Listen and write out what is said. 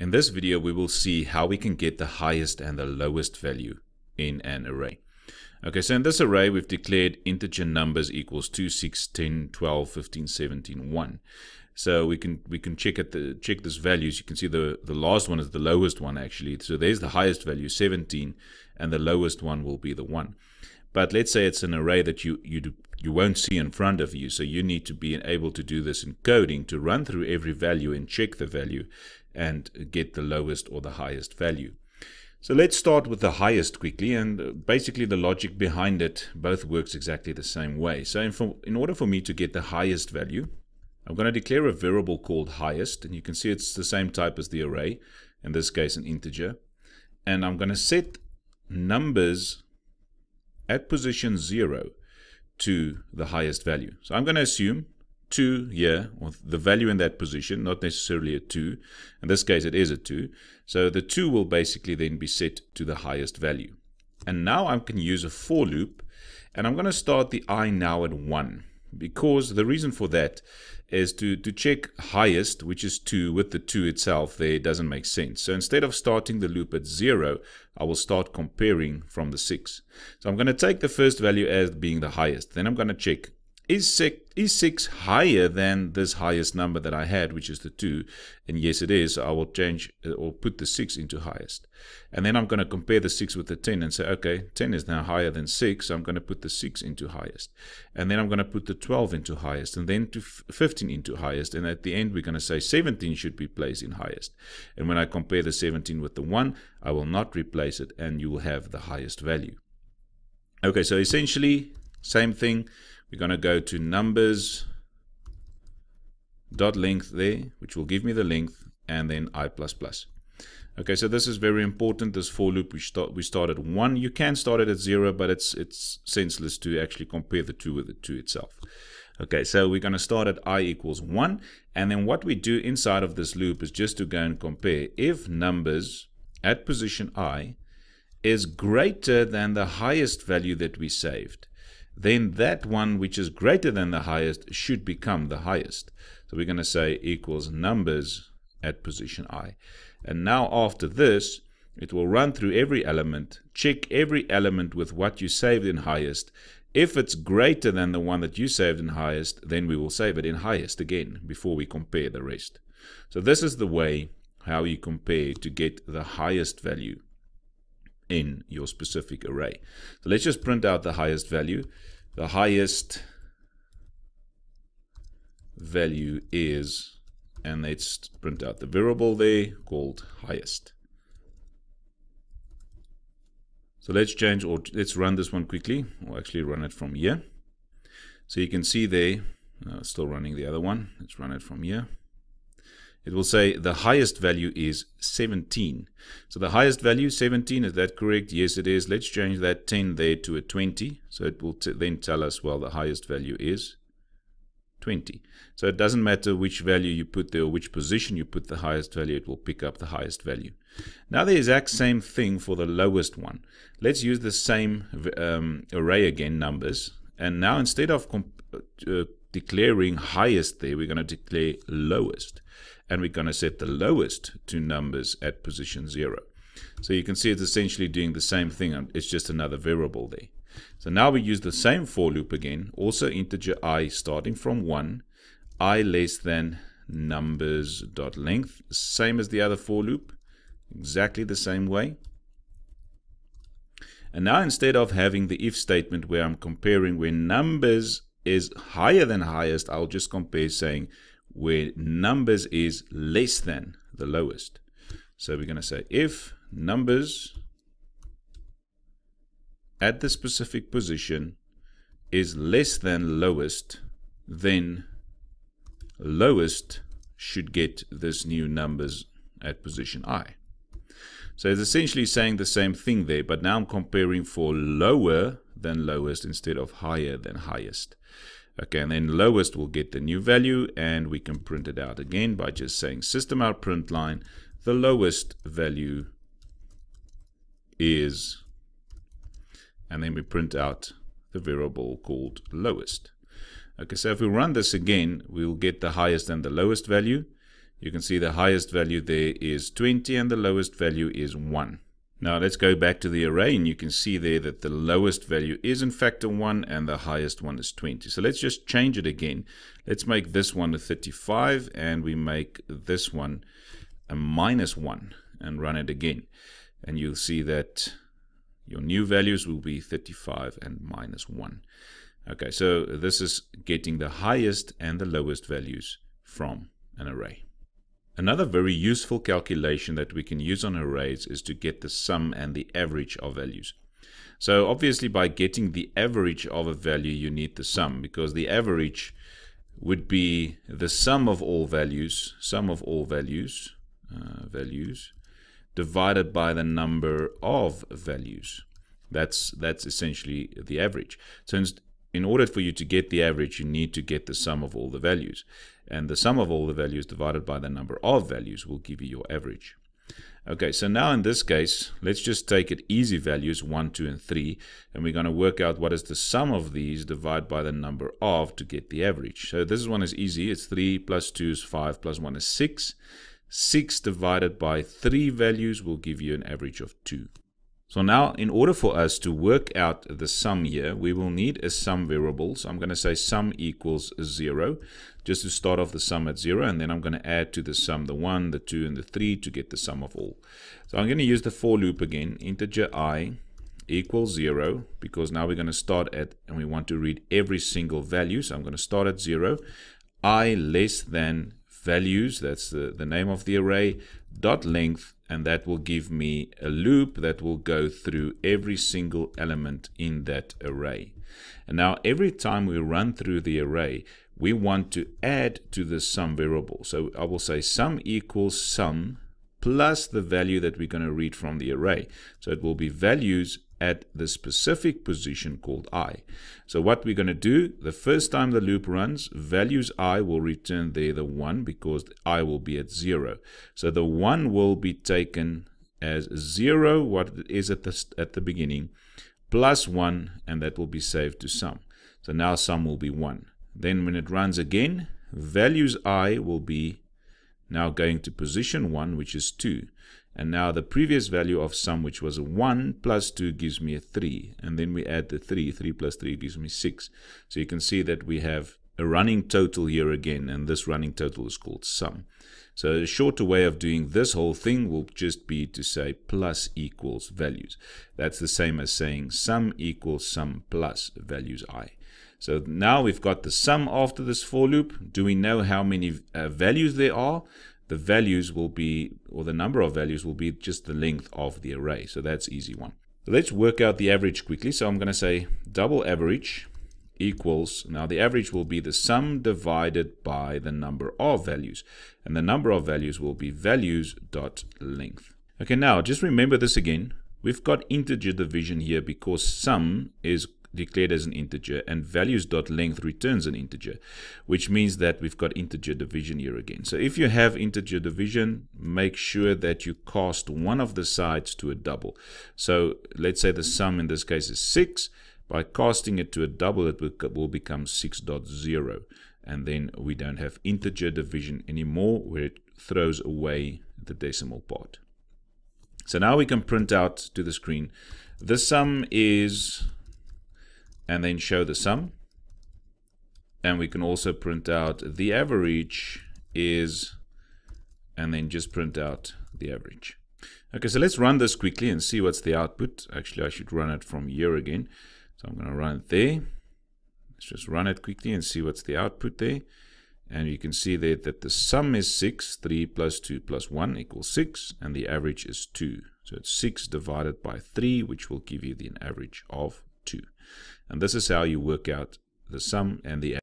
In this video, we will see how we can get the highest and the lowest value in an array. Okay, so in this array, we've declared integer numbers equals 2, 6, 10, 12, 15, 17, 1. So we can check this values. You can see the last one is the lowest one actually. So there's the highest value 17, and the lowest one will be the 1. But let's say it's an array that you won't see in front of you. So you need to be able to do this encoding to run through every value and check the value and get the lowest or the highest value. So let's start with the highest quickly, and basically the logic behind it both works exactly the same way. So in order for me to get the highest value, I'm going to declare a variable called highest, and you can see it's the same type as the array, in this case an integer. And I'm going to set numbers at position 0 to the highest value. So I'm going to assume 2 here, or the value in that position, not necessarily a 2. In this case it is a 2. So the 2 will basically then be set to the highest value. And now I can use a for loop, and I'm going to start the I now at 1, because the reason for that is to check highest, which is 2, with the 2 itself there, it doesn't make sense. So instead of starting the loop at 0, I will start comparing from the 6. So I'm going to take the first value as being the highest. Then I'm going to check, is 6 higher than this highest number that I had, which is the 2? And yes, it is. So I will change or put the 6 into highest. And then I'm going to compare the 6 with the 10 and say, okay, 10 is now higher than 6. So I'm going to put the 6 into highest. And then I'm going to put the 12 into highest, and then to 15 into highest. And at the end, we're going to say 17 should be placed in highest. And when I compare the 17 with the 1, I will not replace it, and you will have the highest value. Okay, so essentially, same thing. We're going to go to numbers.length there, which will give me the length, and then I++. Okay, so this is very important, this for loop. We start at 1. You can start it at 0, but it's senseless to actually compare the 2 with the 2 itself. Okay, so we're going to start at I equals 1, and then what we do inside of this loop is just to go and compare if numbers at position I is greater than the highest value that we saved, then that one which is greater than the highest should become the highest. So we're going to say equals numbers at position I. And now after this, it will run through every element, check every element with what you saved in highest. If it's greater than the one that you saved in highest, then we will save it in highest again before we compare the rest. So this is the way how you compare to get the highest value in your specific array. So let's just print out the highest value. The highest value is, and let's print out the variable there called highest. So let's change, or let's run this one quickly, or actually run it from here. So you can see there, still running the other one. Let's run it from here. It will say the highest value is 17. So the highest value 17, is that correct? Yes, it is. Let's change that 10 there to a 20. So it will then tell us, well, the highest value is 20. So it doesn't matter which value you put there or which position you put the highest value, it will pick up the highest value. Now the exact same thing for the lowest one. Let's use the same array again, numbers. And now instead of declaring highest there, we're going to declare lowest. And we're going to set the lowest to numbers at position 0. So you can see it's essentially doing the same thing. It's just another variable there. So now we use the same for loop again. Also integer I starting from 1. I less than numbers.length. Same as the other for loop. Exactly the same way. And now instead of having the if statement where I'm comparing where numbers is higher than highest, I'll just compare saying where numbers is less than the lowest. So we're going to say if numbers at the specific position is less than lowest, then lowest should get this new numbers at position I. So it's essentially saying the same thing there, but now I'm comparing for lower than lowest instead of higher than highest. Okay, and then lowest will get the new value, and we can print it out again by just saying System.out println, the lowest value is, and then we print out the variable called lowest. Okay, so if we run this again, we'll get the highest and the lowest value. You can see the highest value there is 20 and the lowest value is 1. Now let's go back to the array, and you can see there that the lowest value is in fact a 1 and the highest one is 20. So let's just change it again. Let's make this one a 35 and we make this one a -1 and run it again. And you'll see that your new values will be 35 and -1. Okay, so this is getting the highest and the lowest values from an array. Another very useful calculation that we can use on arrays is to get the sum and the average of values. So obviously by getting the average of a value you need the sum, because the average would be the sum of all values divided by the number of values. That's essentially the average. So in order for you to get the average, you need to get the sum of all the values. And the sum of all the values divided by the number of values will give you your average. Okay, so now in this case, let's just take it easy values 1, 2, and 3, and we're going to work out what is the sum of these divided by the number of to get the average. So this one is easy. It's 3 plus 2 is 5 plus 1 is 6. 6 divided by 3 values will give you an average of 2. So now, in order for us to work out the sum here, we will need a sum variable. So I'm going to say sum equals 0, just to start off the sum at 0, and then I'm going to add to the sum the 1, the 2, and the 3 to get the sum of all. So I'm going to use the for loop again, integer I equals 0, because now we're going to start at, and we want to read every single value, so I'm going to start at 0, I less than values, that's the name of the array, dot length, and that will give me a loop that will go through every single element in that array. And now every time we run through the array, we want to add to the sum variable. So I will say sum equals sum plus the value that we're going to read from the array. So it will be values at the specific position called I. So what we're going to do, the first time the loop runs, values I will return there the 1, because I will be at 0. So the 1 will be taken as 0, what it is at the beginning, plus 1, and that will be saved to sum. So now sum will be 1. Then when it runs again, values I will be now going to position 1, which is 2. And now the previous value of sum, which was a 1 plus 2, gives me a 3. And then we add the 3. 3 plus 3 gives me 6. So you can see that we have a running total here again, and this running total is called sum. So a shorter way of doing this whole thing will just be to say plus equals values. That's the same as saying sum equals sum plus values I. So now we've got the sum after this for loop. Do we know how many values there are? The values will be, or the number of values will be just the length of the array. So that's easy one. So let's work out the average quickly. So I'm going to say double average equals, now the average will be the sum divided by the number of values. And the number of values will be values.length. Okay, now just remember this again. We've got integer division here because sum is declared as an integer and values.length returns an integer, which means that we've got integer division here again. So if you have integer division, make sure that you cast one of the sides to a double. So let's say the sum in this case is 6. By casting it to a double, it will become 6.0, and then we don't have integer division anymore, where it throws away the decimal part. So now we can print out to the screen the sum is, and then show the sum. And we can also print out the average is, and then just print out the average. Okay, so let's run this quickly and see what's the output. Actually, I should run it from here again. So I'm going to run it there. Let's just run it quickly and see what's the output there. And you can see there that the sum is 6, 3 plus 2 plus 1 equals 6, and the average is 2. So it's 6 divided by 3, which will give you the average of 2. And this is how you work out the sum and the average.